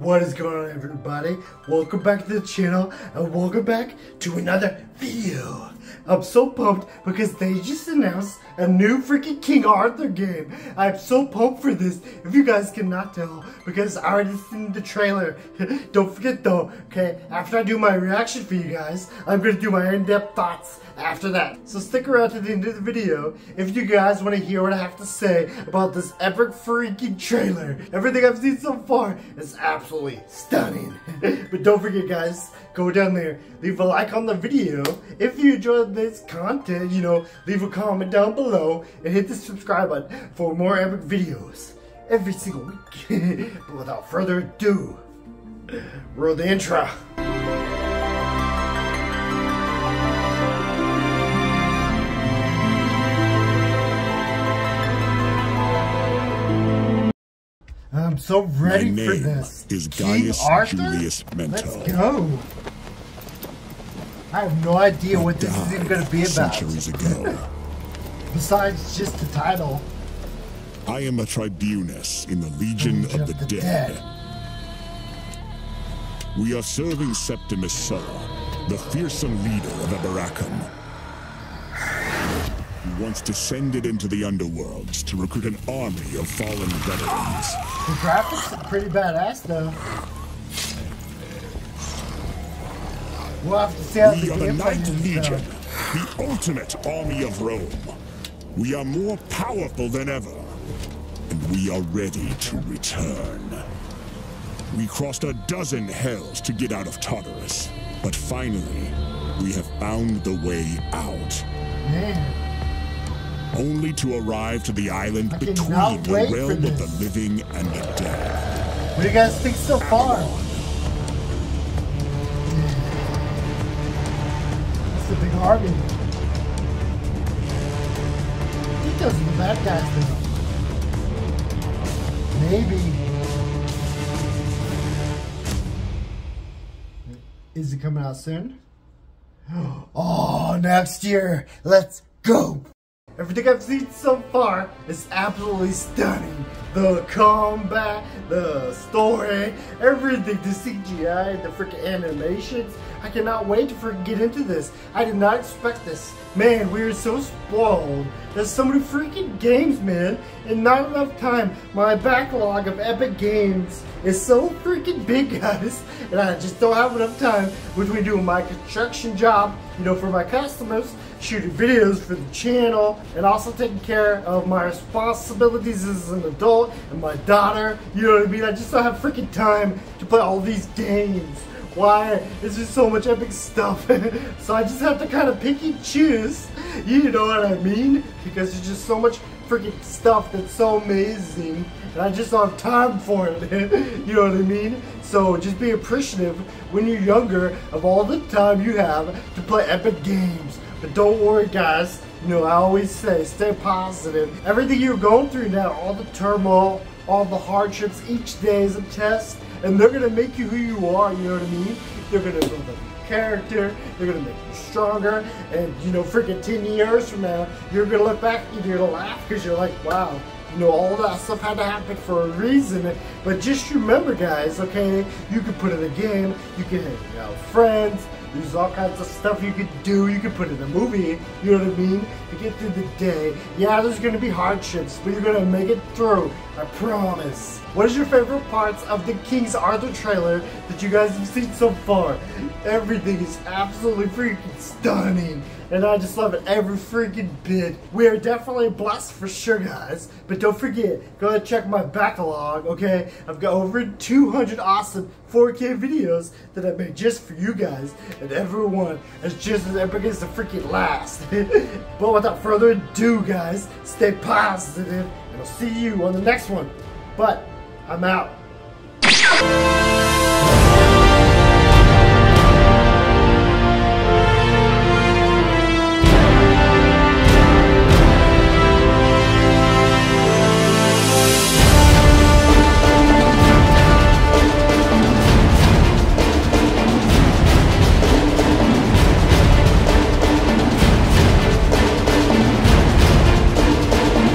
What is going on, everybody? Welcome back to the channel and welcome back to another video. I'm so pumped because they just announced a new freaking King Arthur game. I'm so pumped for this, if you guys cannot tell, because I already seen the trailer. Don't forget though, okay, after I do my reaction for you guys, I'm gonna do my in-depth thoughts after that. So stick around to the end of the video if you guys want to hear what I have to say about this epic freaking trailer. Everything I've seen so far is absolutely stunning. But don't forget guys, go down there, leave a like on the video. If you enjoyed this content, you know, leave a comment down below and hit the subscribe button for more epic videos every single week. But without further ado, roll the intro. I'm so ready for this. My name is Gaius Julius Mento. Let's go. I have no idea what this is even going to be about. Centuries ago. Besides just the title. I am a tribunus in the Legion of the Dead. We are serving Septimus Sur, the fearsome leader of Abarakum. He once descended into the underworlds to recruit an army of fallen veterans. The graphics are pretty badass though. We'll have to see how we are the Ninth Legion, the ultimate army of Rome. We are more powerful than ever, and we are ready to return. We crossed a dozen hells to get out of Tartarus, but finally, we have found the way out. Man. Only to arrive to the island between the realm of the living and the dead. What do you guys think so far? Army. I think those are the bad guys though. Maybe. Is it coming out soon? Oh, next year. Let's go. Everything I've seen so far is absolutely stunning. The combat, the story, everything, the CGI, the freaking animations. I cannot wait to freaking get into this. I did not expect this. Man, we are so spoiled. There's so many freaking games, man, and not enough time. My backlog of epic games is so freaking big, guys, and I just don't have enough time between doing my construction job, you know, for my customers, shooting videos for the channel, and also taking care of my responsibilities as an adult and my daughter, you know what I mean? I just don't have freaking time to play all these games. Why? It's just so much epic stuff. So I just have to kind of pick and choose, you know what I mean? Because there's just so much freaking stuff that's so amazing and I just don't have time for it. You know what I mean? So just be appreciative when you're younger of all the time you have to play epic games. But don't worry guys, you know, I always say, stay positive. Everything you're going through now, all the turmoil, all the hardships, each day is a test, and they're gonna make you who you are, you know what I mean? They're gonna build a character, they're gonna make you stronger, and you know, freaking 10 years from now, you're gonna look back and you're gonna laugh, because you're like, wow, you know, all that stuff had to happen for a reason. But just remember guys, okay, you can put in a game, you can hang out with friends, there's all kinds of stuff you could do. You could put in a movie, you know what I mean? To get through the day. Yeah, there's going to be hardships, but you're going to make it through. I promise. What is your favorite parts of the King Arthur trailer that you guys have seen so far? Everything is absolutely freaking stunning. And I just love it every freaking bit. We are definitely blessed for sure, guys. But don't forget, go ahead and check my backlog, okay? I've got over 200 awesome 4K videos that I made just for you guys. And everyone is just as epic as the freaking last. But without further ado, guys, stay positive. And I'll see you on the next one. But I'm out.